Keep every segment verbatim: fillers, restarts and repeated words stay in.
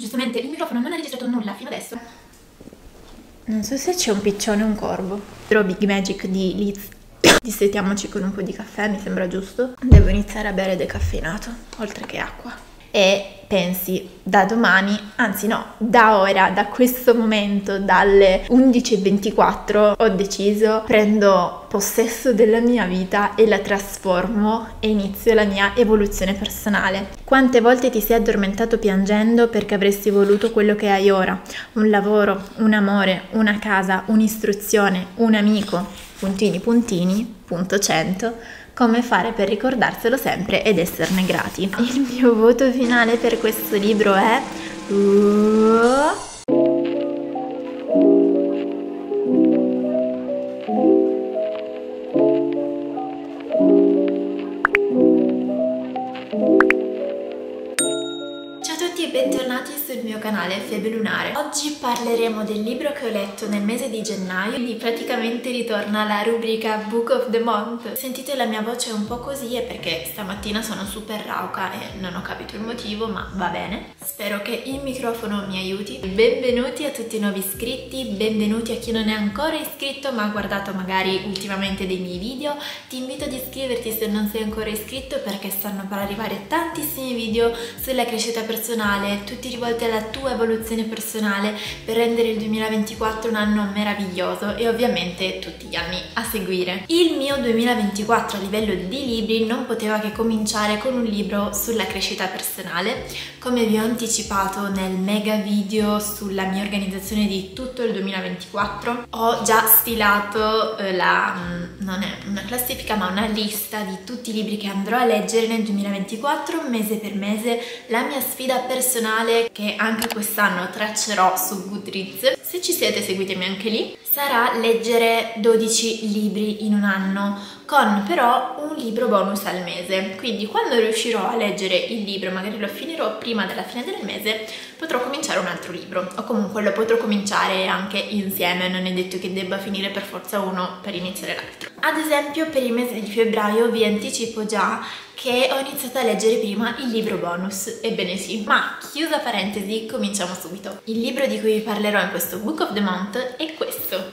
Giustamente il microfono non ha registrato nulla fino adesso. Non so se c'è un piccione o un corvo. Però Big Magic di Liz. Dissetiamoci con un po' di caffè, mi sembra giusto. Devo iniziare a bere decaffeinato, oltre che acqua. E pensi, da domani, anzi no, da ora, da questo momento, dalle undici e ventiquattro, ho deciso, prendo possesso della mia vita e la trasformo e inizio la mia evoluzione personale. Quante volte ti sei addormentato piangendo perché avresti voluto quello che hai ora? Un lavoro, un amore, una casa, un'istruzione, un amico... puntini puntini, punto cento, come fare per ricordarselo sempre ed esserne grati. Il mio voto finale per questo libro è... Bentornati sul mio canale Febe Lunare. Oggi parleremo del libro che ho letto nel mese di gennaio, quindi praticamente ritorna alla rubrica Book of the Month. Sentite la mia voce un po' così è perché stamattina sono super rauca e non ho capito il motivo, ma va bene. Spero che il microfono mi aiuti. Benvenuti a tutti i nuovi iscritti, benvenuti a chi non è ancora iscritto ma ha guardato magari ultimamente dei miei video. Ti invito ad iscriverti se non sei ancora iscritto perché stanno per arrivare tantissimi video sulla crescita personale, tutti rivolti alla tua evoluzione personale per rendere il duemilaventiquattro un anno meraviglioso e ovviamente tutti gli anni a seguire. Il mio duemilaventiquattro a livello di libri non poteva che cominciare con un libro sulla crescita personale. Come vi ho anticipato nel mega video sulla mia organizzazione di tutto il duemilaventiquattro, ho già stilato la, non è una classifica ma una lista di tutti i libri che andrò a leggere nel duemilaventiquattro, mese per mese, la mia sfida personale che anche quest'anno traccerò su Goodreads. Se ci siete seguitemi anche lì. Sarà leggere dodici libri in un anno, con però un libro bonus al mese, quindi quando riuscirò a leggere il libro, magari lo finirò prima della fine del mese, potrò cominciare un altro libro, o comunque lo potrò cominciare anche insieme, non è detto che debba finire per forza uno per iniziare l'altro. Ad esempio per il mese di febbraio vi anticipo già che ho iniziato a leggere prima il libro bonus, ebbene sì, ma chiusa parentesi, cominciamo subito. Il libro di cui vi parlerò in questo Book of the Month è questo.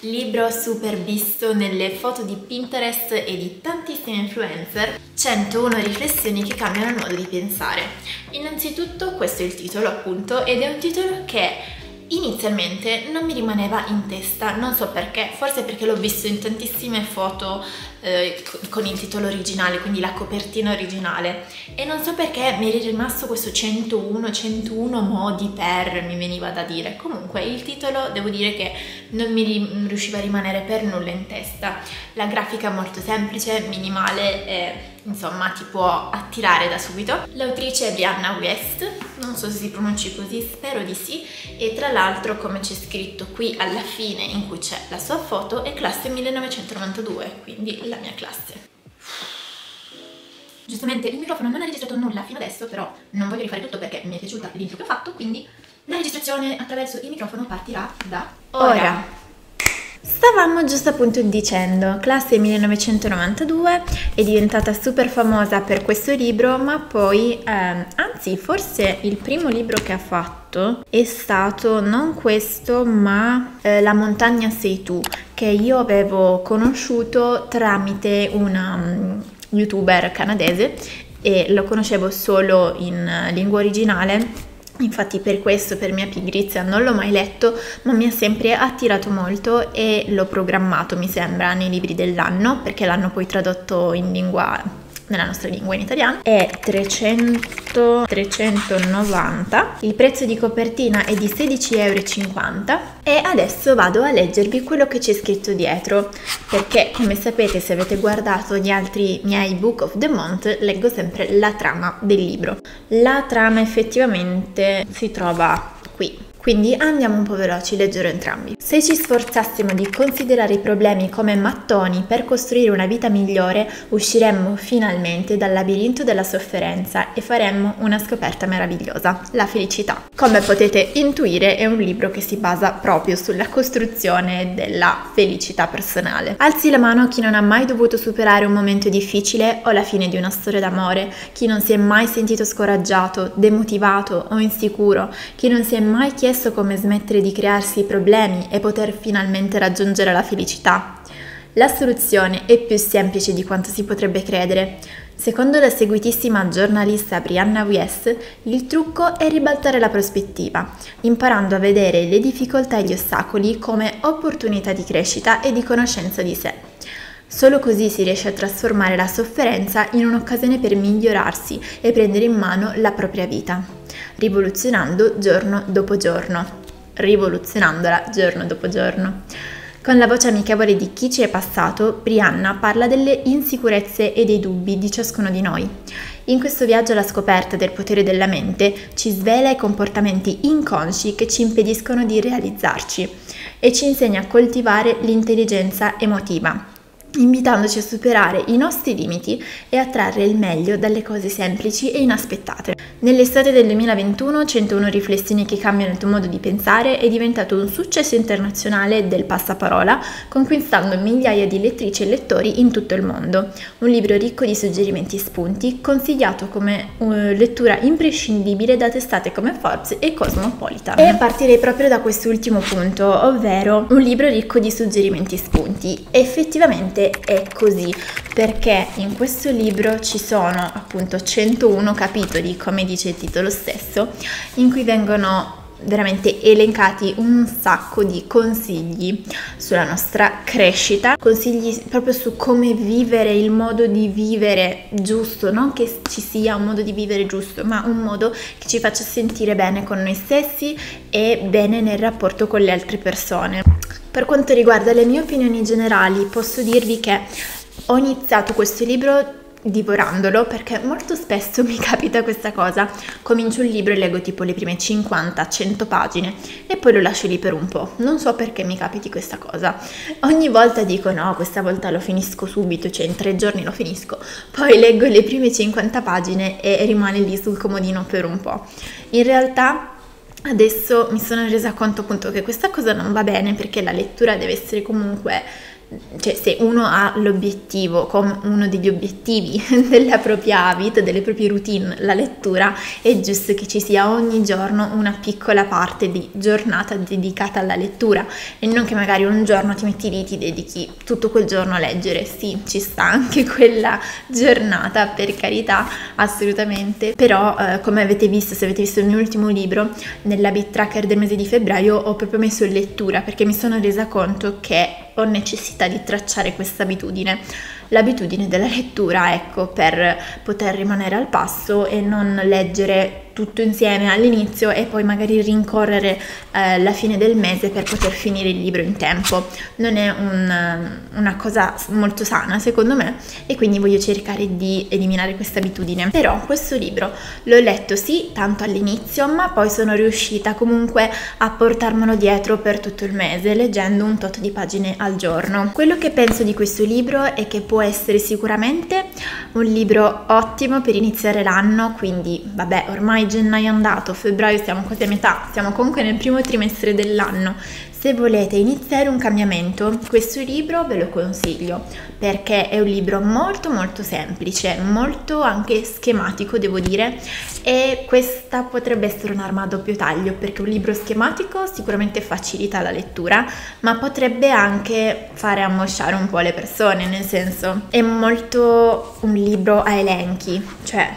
Libro super visto nelle foto di Pinterest e di tantissimi influencer, centouno riflessioni che cambiano il modo di pensare. Innanzitutto questo è il titolo appunto, ed è un titolo che inizialmente non mi rimaneva in testa, non so perché, forse perché l'ho visto in tantissime foto eh, con il titolo originale, quindi la copertina originale, e non so perché mi è rimasto questo centouno modi per, mi veniva da dire. Comunque il titolo devo dire che non mi riusciva a rimanere per nulla in testa, la grafica è molto semplice, minimale e insomma ti può attirare da subito. L'autrice è Brianna Wiest, non so se si pronunci così, spero di sì, e tra l'altro come c'è scritto qui alla fine in cui c'è la sua foto è classe millenovecentonovantadue, quindi la mia classe. Giustamente il microfono non ha registrato nulla fino adesso, però non voglio rifare tutto perché mi è piaciuta l'intro che ho fatto, quindi la registrazione attraverso il microfono partirà da ora, ora. Stavamo giusto appunto dicendo, classe millenovecentonovantadue, è diventata super famosa per questo libro, ma poi, ehm, anzi forse il primo libro che ha fatto è stato non questo ma eh, La montagna sei tu, che io avevo conosciuto tramite una um, youtuber canadese e lo conoscevo solo in lingua originale. Infatti per questo, per mia pigrizia, non l'ho mai letto, ma mi ha sempre attirato molto e l'ho programmato, mi sembra, nei libri dell'anno, perché l'hanno poi tradotto in lingua, nella nostra lingua in italiano. È trecentonovanta, il prezzo di copertina è di sedici e cinquanta euro e adesso vado a leggervi quello che c'è scritto dietro, perché come sapete se avete guardato gli altri miei Book of the Month leggo sempre la trama del libro. La trama effettivamente si trova qui. Quindi andiamo un po' veloci, leggerò entrambi. Se ci sforzassimo di considerare i problemi come mattoni per costruire una vita migliore, usciremmo finalmente dal labirinto della sofferenza e faremmo una scoperta meravigliosa, la felicità. Come potete intuire, è un libro che si basa proprio sulla costruzione della felicità personale. Alzi la mano chi non ha mai dovuto superare un momento difficile o la fine di una storia d'amore, chi non si è mai sentito scoraggiato, demotivato o insicuro, chi non si è mai chiesto come smettere di crearsi problemi e poter finalmente raggiungere la felicità. La soluzione è più semplice di quanto si potrebbe credere. Secondo la seguitissima giornalista Brianna Wiest, il trucco è ribaltare la prospettiva, imparando a vedere le difficoltà e gli ostacoli come opportunità di crescita e di conoscenza di sé. Solo così si riesce a trasformare la sofferenza in un'occasione per migliorarsi e prendere in mano la propria vita, rivoluzionando giorno dopo giorno, rivoluzionandola giorno dopo giorno. Con la voce amichevole di chi ci è passato, Brianna parla delle insicurezze e dei dubbi di ciascuno di noi. In questo viaggio alla scoperta del potere della mente ci svela i comportamenti inconsci che ci impediscono di realizzarci e ci insegna a coltivare l'intelligenza emotiva, invitandoci a superare i nostri limiti e a trarre il meglio dalle cose semplici e inaspettate. Nell'estate del duemilaventuno, centouno riflessioni che cambiano il tuo modo di pensare è diventato un successo internazionale del passaparola, conquistando migliaia di lettrici e lettori in tutto il mondo. Un libro ricco di suggerimenti e spunti, consigliato come lettura imprescindibile da testate come Forbes e Cosmopolitan. E partirei proprio da quest'ultimo punto, ovvero un libro ricco di suggerimenti e spunti. Effettivamente è così, perché in questo libro ci sono appunto centouno capitoli, come dice il titolo stesso, in cui vengono veramente elencati un sacco di consigli sulla nostra crescita, consigli proprio su come vivere il modo di vivere giusto, non che ci sia un modo di vivere giusto, ma un modo che ci faccia sentire bene con noi stessi e bene nel rapporto con le altre persone. Per quanto riguarda le mie opinioni generali, posso dirvi che ho iniziato questo libro divorandolo, perché molto spesso mi capita questa cosa: comincio un libro e leggo tipo le prime cinquanta cento pagine e poi lo lascio lì per un po'. Non so perché mi capiti questa cosa. Ogni volta dico no, questa volta lo finisco subito, cioè in tre giorni lo finisco, poi leggo le prime cinquanta pagine e rimane lì sul comodino per un po'. In realtà adesso mi sono resa conto appunto che questa cosa non va bene, perché la lettura deve essere comunque, cioè se uno ha l'obiettivo, come uno degli obiettivi della propria vita, delle proprie routine, la lettura, è giusto che ci sia ogni giorno una piccola parte di giornata dedicata alla lettura, e non che magari un giorno ti metti lì, ti dedichi tutto quel giorno a leggere. Sì, ci sta anche quella giornata, per carità, assolutamente, però eh, come avete visto, se avete visto il mio ultimo libro, nell'habit tracker del mese di febbraio ho proprio messo lettura, perché mi sono resa conto che ho necessità di tracciare questa abitudine, l'abitudine della lettura, ecco, per poter rimanere al passo e non leggere tutto insieme all'inizio e poi magari rincorrere eh, la fine del mese per poter finire il libro in tempo. Non è un, una cosa molto sana, secondo me, e quindi voglio cercare di eliminare questa abitudine. Però questo libro l'ho letto sì tanto all'inizio, ma poi sono riuscita comunque a portarmelo dietro per tutto il mese, leggendo un tot di pagine al giorno. Quello che penso di questo libro è che può essere sicuramente un libro ottimo per iniziare l'anno, quindi vabbè, ormai gennaio è andato, febbraio siamo quasi a metà, siamo comunque nel primo trimestre dell'anno. Se volete iniziare un cambiamento, questo libro ve lo consiglio, perché è un libro molto molto semplice, molto anche schematico devo dire, e questa potrebbe essere un'arma a doppio taglio, perché un libro schematico sicuramente facilita la lettura, ma potrebbe anche fare ammosciare un po' le persone, nel senso è molto un libro a elenchi, cioè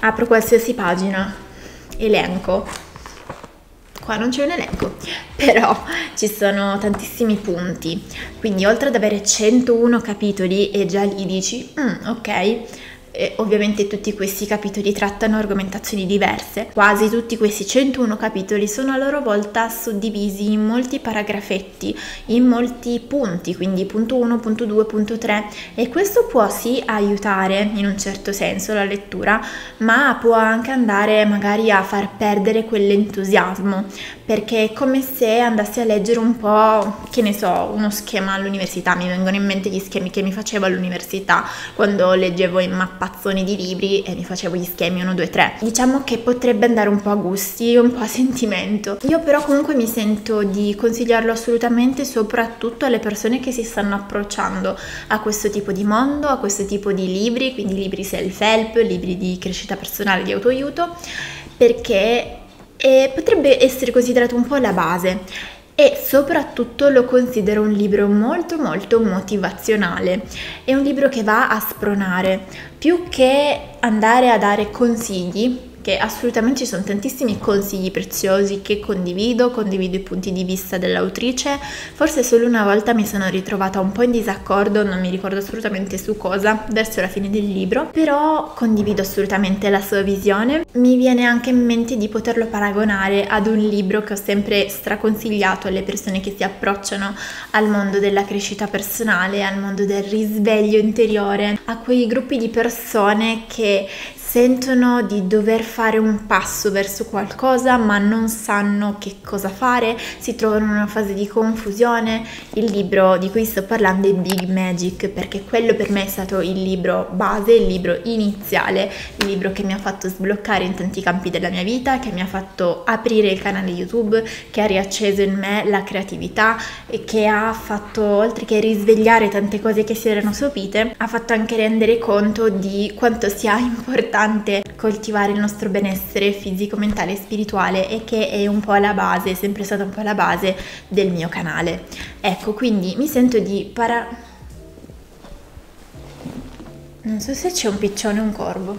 apro qualsiasi pagina, elenco, qua non c'è un elenco, però ci sono tantissimi punti, quindi oltre ad avere centouno capitoli e già lì dici, mm, ok, E ovviamente tutti questi capitoli trattano argomentazioni diverse. Quasi tutti questi centouno capitoli sono a loro volta suddivisi in molti paragrafetti, in molti punti, quindi punto uno, punto due, punto tre, e questo può sì aiutare in un certo senso la lettura, ma può anche andare magari a far perdere quell'entusiasmo, perché è come se andassi a leggere un po', che ne so, uno schema all'università. Mi vengono in mente gli schemi che mi facevo all'università quando leggevo in mappa pazzoni di libri e mi facevo gli schemi uno, due, tre. Diciamo che potrebbe andare un po' a gusti, un po' a sentimento. Io però comunque mi sento di consigliarlo assolutamente, soprattutto alle persone che si stanno approcciando a questo tipo di mondo, a questo tipo di libri, quindi libri self-help, libri di crescita personale, di autoaiuto, perché eh, potrebbe essere considerato un po' la base. E soprattutto lo considero un libro molto molto motivazionale, è un libro che va a spronare, più che andare a dare consigli, che assolutamente ci sono tantissimi consigli preziosi che condivido, condivido i punti di vista dell'autrice, forse solo una volta mi sono ritrovata un po' in disaccordo, non mi ricordo assolutamente su cosa, verso la fine del libro, però condivido assolutamente la sua visione. Mi viene anche in mente di poterlo paragonare ad un libro che ho sempre straconsigliato alle persone che si approcciano al mondo della crescita personale, al mondo del risveglio interiore, a quei gruppi di persone che sentono di dover fare un passo verso qualcosa ma non sanno che cosa fare, si trovano in una fase di confusione. Il libro di cui sto parlando è Big Magic, perché quello per me è stato il libro base, il libro iniziale, il libro che mi ha fatto sbloccare in tanti campi della mia vita, che mi ha fatto aprire il canale YouTube, che ha riacceso in me la creatività e che ha fatto, oltre che risvegliare tante cose che si erano sopite, ha fatto anche rendere conto di quanto sia importante coltivare il nostro benessere fisico, mentale e spirituale, e che è un po' la base, è sempre stata un po' la base del mio canale. Ecco, quindi mi sento di para... non so se c'è un piccione o un corvo.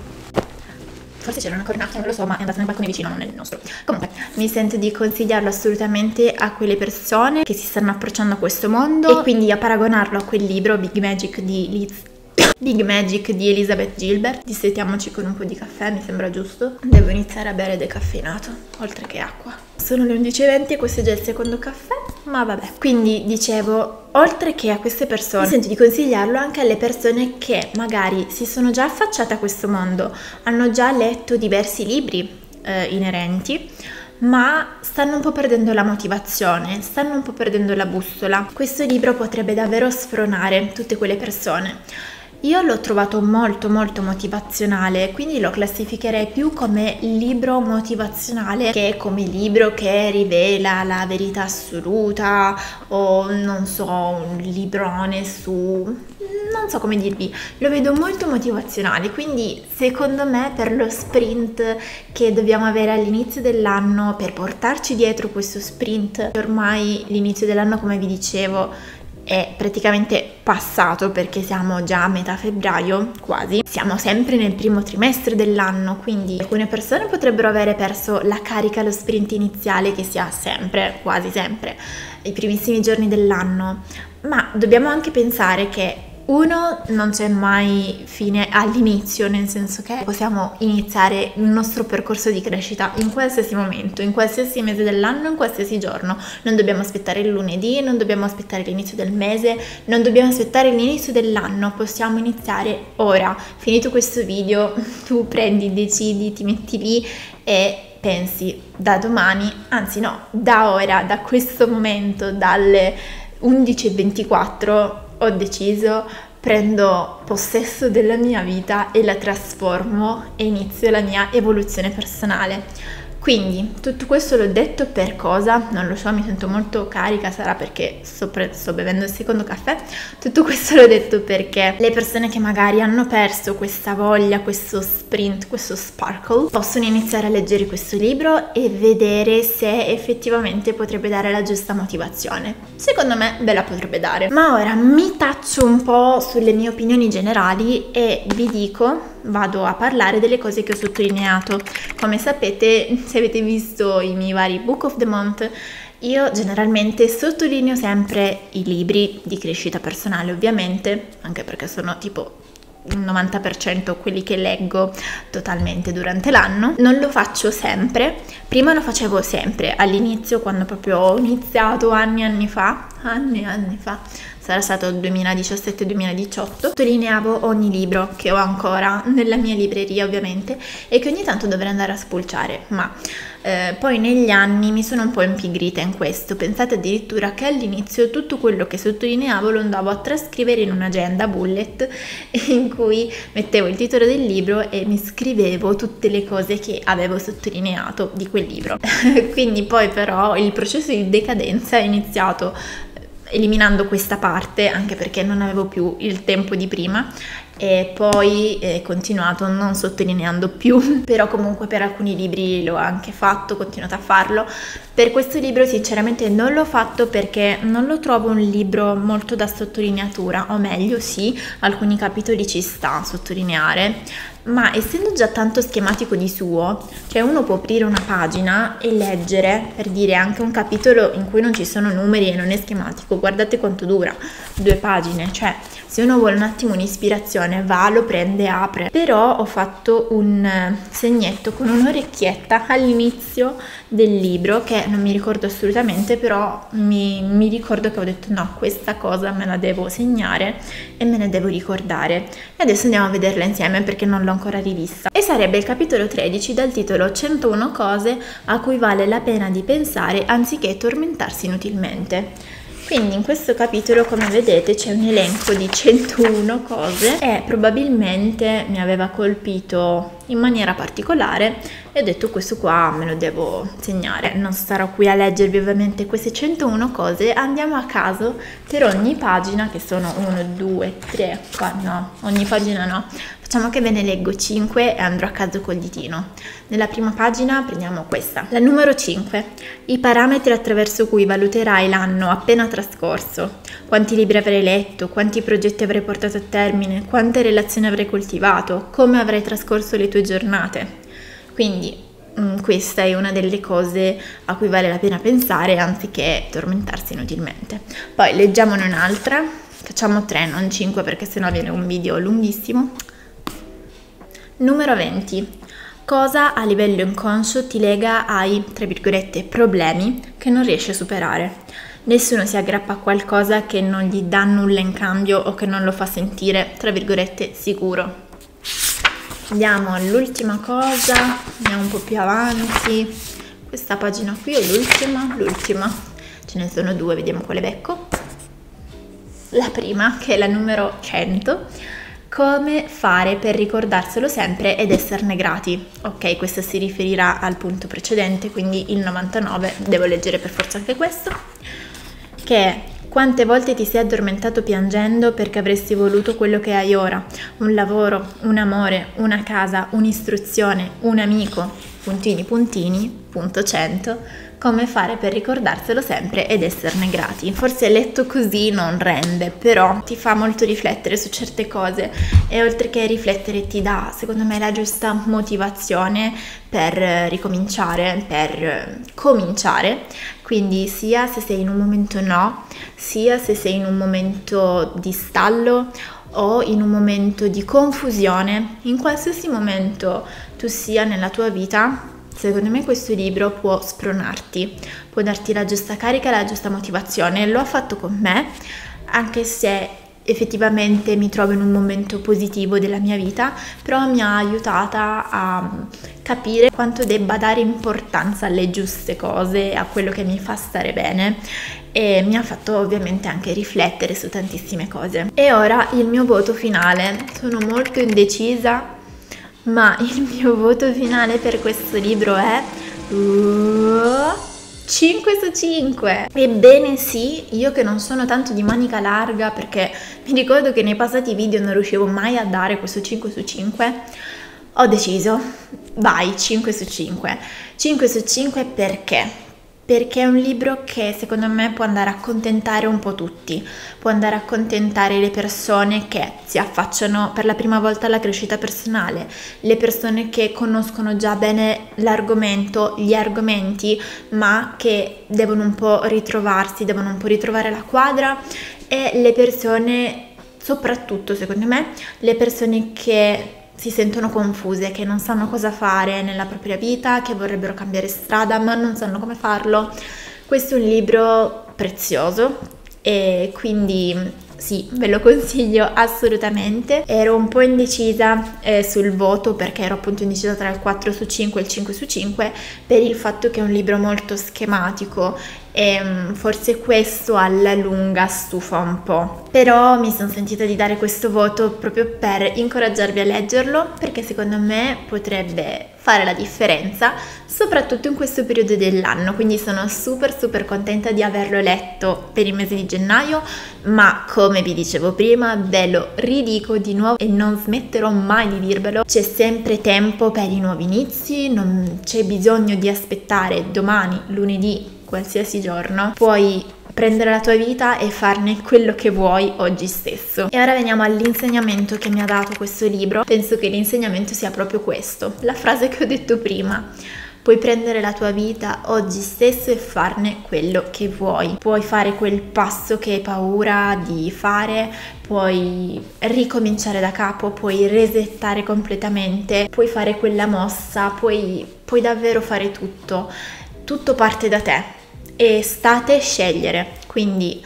Forse c'era una cornacchia, non lo so, ma è andata nel balcone vicino, non nel nostro. Comunque, mi sento di consigliarlo assolutamente a quelle persone che si stanno approcciando a questo mondo, e quindi a paragonarlo a quel libro, Big Magic di Liz... Big Magic di Elizabeth Gilbert. Dissetiamoci con un po' di caffè, mi sembra giusto. Devo iniziare a bere decaffeinato, oltre che acqua. Sono le undici e venti e questo è già il secondo caffè, ma vabbè. Quindi, dicevo, oltre che a queste persone, mi sento di consigliarlo anche alle persone che magari si sono già affacciate a questo mondo, hanno già letto diversi libri eh, inerenti, ma stanno un po' perdendo la motivazione, stanno un po' perdendo la bussola. Questo libro potrebbe davvero sfronare tutte quelle persone. Io l'ho trovato molto molto motivazionale, quindi lo classificherei più come libro motivazionale che come libro che rivela la verità assoluta, o non so, un librone su... non so come dirvi, lo vedo molto motivazionale, quindi secondo me per lo sprint che dobbiamo avere all'inizio dell'anno, per portarci dietro questo sprint, ormai l'inizio dell'anno, come vi dicevo, è praticamente passato perché siamo già a metà febbraio, quasi. Siamo sempre nel primo trimestre dell'anno, quindi alcune persone potrebbero avere perso la carica, lo sprint iniziale che si ha sempre, quasi sempre, i primissimi giorni dell'anno. Ma dobbiamo anche pensare che uno, non c'è mai fine all'inizio, nel senso che possiamo iniziare il nostro percorso di crescita in qualsiasi momento, in qualsiasi mese dell'anno, in qualsiasi giorno. Non dobbiamo aspettare il lunedì, non dobbiamo aspettare l'inizio del mese, non dobbiamo aspettare l'inizio dell'anno, possiamo iniziare ora. Finito questo video, tu prendi, decidi, ti metti lì e pensi da domani, anzi no, da ora, da questo momento, dalle undici e ventiquattro ho deciso, prendo possesso della mia vita e la trasformo e inizio la mia evoluzione personale. Quindi tutto questo l'ho detto per cosa? Non lo so, mi sento molto carica, sarà perché sto, sto bevendo il secondo caffè. Tutto questo l'ho detto perché le persone che magari hanno perso questa voglia, questo sprint, questo sparkle, possono iniziare a leggere questo libro e vedere se effettivamente potrebbe dare la giusta motivazione. Secondo me ve la potrebbe dare. Ma ora mi taccio un po' sulle mie opinioni generali e vi dico, vado a parlare delle cose che ho sottolineato. Come sapete, se avete visto i miei vari Book of the Month, io generalmente sottolineo sempre i libri di crescita personale, ovviamente, anche perché sono tipo il novanta per cento quelli che leggo totalmente durante l'anno. Non lo faccio sempre, prima lo facevo sempre all'inizio, quando proprio ho iniziato anni anni fa, anni anni fa, sarà stato il duemiladiciassette duemiladiciotto, sottolineavo ogni libro che ho ancora nella mia libreria ovviamente e che ogni tanto dovrei andare a spulciare, ma eh, poi negli anni mi sono un po' impigrita in questo. Pensate addirittura che all'inizio tutto quello che sottolineavo lo andavo a trascrivere in un'agenda bullet in cui mettevo il titolo del libro e mi scrivevo tutte le cose che avevo sottolineato di quel libro. Quindi poi però il processo di decadenza è iniziato eliminando questa parte, anche perché non avevo più il tempo di prima, e poi è continuato non sottolineando più, però comunque per alcuni libri l'ho anche fatto, ho continuato a farlo. Per questo libro sinceramente non l'ho fatto perché non lo trovo un libro molto da sottolineatura, o meglio sì, alcuni capitoli ci sta a sottolineare, ma essendo già tanto schematico di suo, cioè uno può aprire una pagina e leggere, per dire, anche un capitolo in cui non ci sono numeri e non è schematico, guardate quanto dura, due pagine, cioè se uno vuole un attimo un'ispirazione va, lo prende, apre. Però ho fatto un segnetto con un'orecchietta all'inizio del libro che non mi ricordo assolutamente, però mi, mi ricordo che ho detto no, questa cosa me la devo segnare e me ne devo ricordare, e adesso andiamo a vederla insieme perché non l'ho ancora rivista. E sarebbe il capitolo tredici dal titolo centouno cose a cui vale la pena di pensare anziché tormentarsi inutilmente. Quindi in questo capitolo, come vedete, c'è un elenco di centouno cose e probabilmente mi aveva colpito in maniera particolare e ho detto questo qua me lo devo segnare. Non starò qui a leggervi ovviamente queste centouno cose, andiamo a caso per ogni pagina, che sono uno, due, tre, quattro, no, ogni pagina no. Diciamo che ve ne leggo cinque e andrò a caso col ditino. Nella prima pagina prendiamo questa, la numero cinque. I parametri attraverso cui valuterai l'anno appena trascorso. Quanti libri avrei letto, quanti progetti avrei portato a termine, quante relazioni avrei coltivato, come avrei trascorso le tue giornate. Quindi mh, questa è una delle cose a cui vale la pena pensare anziché tormentarsi inutilmente. Poi leggiamone un'altra, facciamo tre, non cinque perché sennò viene un video lunghissimo. Numero venti. Cosa a livello inconscio ti lega ai, tra virgolette, problemi che non riesci a superare? Nessuno si aggrappa a qualcosa che non gli dà nulla in cambio o che non lo fa sentire, tra virgolette, sicuro. Andiamo all'ultima cosa, andiamo un po' più avanti. Questa pagina qui è l'ultima, l'ultima. Ce ne sono due, vediamo quale becco. La prima, che è la numero cento. Come fare per ricordarselo sempre ed esserne grati? Ok, questo si riferirà al punto precedente, quindi il novantanove, devo leggere per forza anche questo, che è quante volte ti sei addormentato piangendo perché avresti voluto quello che hai ora, un lavoro, un amore, una casa, un'istruzione, un amico, puntini puntini, punto cento. Come fare per ricordarselo sempre ed esserne grati? Forse letto così non rende, però ti fa molto riflettere su certe cose e oltre che riflettere ti dà, secondo me, la giusta motivazione per ricominciare, per cominciare. Quindi sia se sei in un momento no, sia se sei in un momento di stallo o in un momento di confusione, in qualsiasi momento tu sia nella tua vita, secondo me questo libro può spronarti, può darti la giusta carica, la giusta motivazione. Lo ha fatto con me, anche se effettivamente mi trovo in un momento positivo della mia vita, però mi ha aiutata a capire quanto debba dare importanza alle giuste cose, a quello che mi fa stare bene, e mi ha fatto ovviamente anche riflettere su tantissime cose. E ora il mio voto finale, sono molto indecisa, ma il mio voto finale per questo libro è cinque su cinque. Ebbene sì, io che non sono tanto di manica larga, perché mi ricordo che nei passati video non riuscivo mai a dare questo cinque su cinque, ho deciso, vai, cinque su cinque. cinque su cinque perché? Perché è un libro che secondo me può andare a accontentare un po' tutti, può andare a accontentare le persone che si affacciano per la prima volta alla crescita personale, le persone che conoscono già bene l'argomento, gli argomenti, ma che devono un po' ritrovarsi, devono un po' ritrovare la quadra, e le persone soprattutto secondo me le persone che si sentono confuse, che non sanno cosa fare nella propria vita, che vorrebbero cambiare strada ma non sanno come farlo. Questo è un libro prezioso e quindi sì, ve lo consiglio assolutamente. Ero un po' indecisa eh, sul voto, perché ero appunto indecisa tra il quattro su cinque e il cinque su cinque, per il fatto che è un libro molto schematico e um, forse questo alla lunga stufa un po', però mi sono sentita di dare questo voto proprio per incoraggiarvi a leggerlo, perché secondo me potrebbe fare la differenza soprattutto in questo periodo dell'anno. Quindi sono super super contenta di averlo letto per il mese di gennaio, ma come vi dicevo prima, ve lo ridico di nuovo e non smetterò mai di dirvelo: c'è sempre tempo per i nuovi inizi, non c'è bisogno di aspettare domani, lunedì, qualsiasi giorno. Puoi prendere la tua vita e farne quello che vuoi oggi stesso. E ora veniamo all'insegnamento che mi ha dato questo libro. Penso che l'insegnamento sia proprio questo, la frase che ho detto prima: puoi prendere la tua vita oggi stesso e farne quello che vuoi. Puoi fare quel passo che hai paura di fare, puoi ricominciare da capo, puoi resettare completamente, puoi fare quella mossa, puoi, puoi davvero fare tutto. Tutto parte da te e state a scegliere, quindi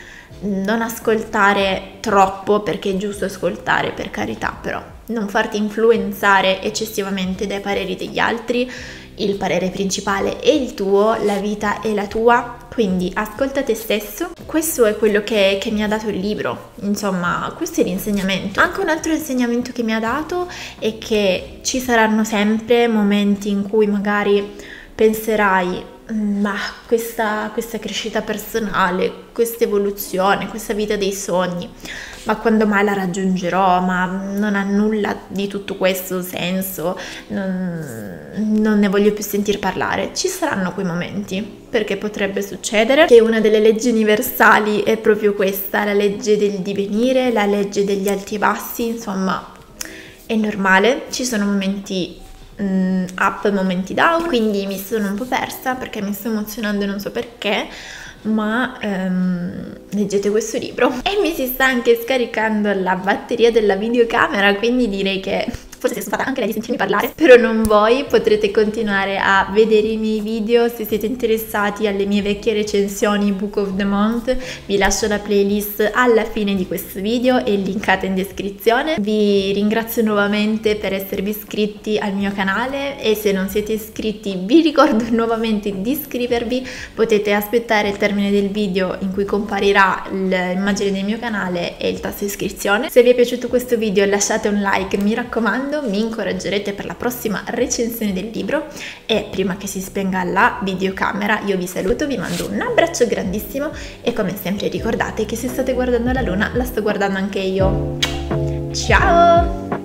non ascoltare troppo, perché è giusto ascoltare, per carità, però non farti influenzare eccessivamente dai pareri degli altri. Il parere principale è il tuo, la vita è la tua, quindi ascolta te stesso. Questo è quello che, che mi ha dato il libro, insomma questo è l'insegnamento. Anche un altro insegnamento che mi ha dato è che ci saranno sempre momenti in cui magari penserai: ma questa, questa crescita personale, questa evoluzione, questa vita dei sogni, ma quando mai la raggiungerò? Ma non ha nulla di tutto questo senso, non, non ne voglio più sentir parlare. Ci saranno quei momenti, perché potrebbe succedere, che una delle leggi universali è proprio questa, la legge del divenire, la legge degli alti e bassi. Insomma, è normale, ci sono momenti up, momenti down, quindi mi sono un po' persa perché mi sto emozionando e non so perché, ma ehm, leggete questo libro. E mi si sta anche scaricando la batteria della videocamera, quindi direi che forse sono fatta anche lei di sentirmi parlare. Spero non voi, potrete continuare a vedere i miei video se siete interessati alle mie vecchie recensioni Book of the Month. Vi lascio la playlist alla fine di questo video e linkata in descrizione. Vi ringrazio nuovamente per esservi iscritti al mio canale e se non siete iscritti vi ricordo nuovamente di iscrivervi. Potete aspettare il termine del video in cui comparirà l'immagine del mio canale e il tasto iscrizione. Se vi è piaciuto questo video lasciate un like, mi raccomando, mi incoraggerete per la prossima recensione del libro. E prima che si spenga la videocamera io vi saluto, vi mando un abbraccio grandissimo e come sempre ricordate che se state guardando la luna la sto guardando anche io. Ciao!